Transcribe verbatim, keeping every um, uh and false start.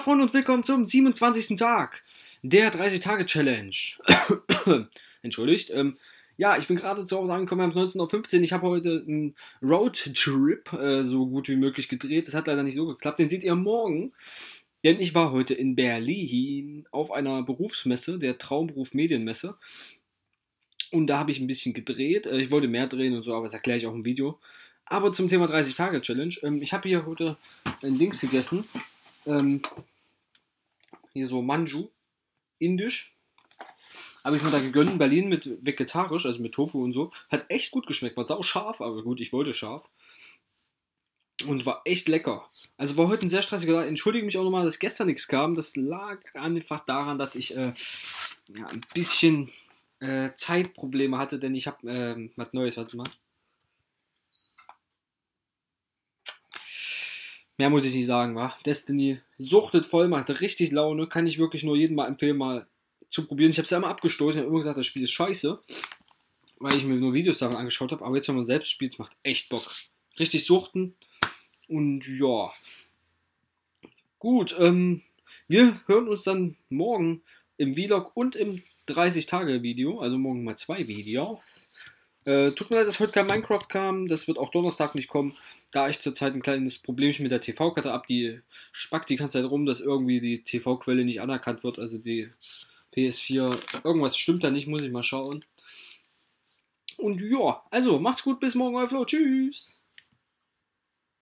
davon und willkommen zum siebenundzwanzigsten Tag der dreißig Tage Challenge. Entschuldigt. Ähm, ja, ich bin gerade zu Hause angekommen, wir haben es neunzehn Uhr fünfzehn. Ich habe heute einen Roadtrip äh, so gut wie möglich gedreht. Das hat leider nicht so geklappt. Den seht ihr morgen. Denn ich war heute in Berlin auf einer Berufsmesse, der Traumberuf Medienmesse. Und da habe ich ein bisschen gedreht. Ich wollte mehr drehen und so, aber das erkläre ich auch im Video. Aber zum Thema dreißig Tage Challenge. Ähm, ich habe hier heute ein Dings gegessen. Ähm, hier so Manju, indisch. Habe ich mir da gegönnt in Berlin mit vegetarisch, also mit Tofu und so. Hat echt gut geschmeckt, war sau scharf, aber gut, ich wollte scharf. Und war echt lecker. Also war heute ein sehr stressiger Tag. Entschuldige mich auch nochmal, dass gestern nichts kam. Das lag einfach daran, dass ich äh, ja, ein bisschen äh, Zeitprobleme hatte, denn ich habe äh, was Neues, warte mal. Mehr muss ich nicht sagen, wa? Destiny suchtet voll, macht richtig Laune. Kann ich wirklich nur jedem mal empfehlen, mal zu probieren. Ich habe es ja immer abgestoßen, ich habe immer gesagt, das Spiel ist scheiße, weil ich mir nur Videos davon angeschaut habe. Aber jetzt, wenn man selbst spielt, macht echt Bock. Richtig suchten. Und ja. Gut, ähm, wir hören uns dann morgen im Vlog und im dreißig Tage Video. Also morgen mal zwei Videos. Äh, tut mir leid, dass heute kein Minecraft kam. Das wird auch Donnerstag nicht kommen, da ich zurzeit ein kleines Problemchen mit der T V-Karte ab. Die spackt die ganze Zeit rum, dass irgendwie die T V-Quelle nicht anerkannt wird. Also die P S vier, irgendwas stimmt da nicht, muss ich mal schauen. Und ja, also macht's gut, bis morgen, euer Flo. Tschüss.